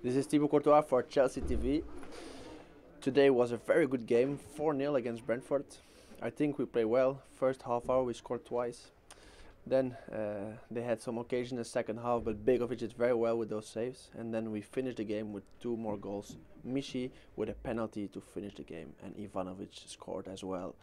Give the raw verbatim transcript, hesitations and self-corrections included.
This is Thibaut Courtois for Chelsea T V. Today was a very good game, four nil against Brentford. I think we played well. First half hour we scored twice. Then uh, they had some occasion in the second half, but Begovic did very well with those saves. And then we finished the game with two more goals. Michi with a penalty to finish the game, and Ivanovic scored as well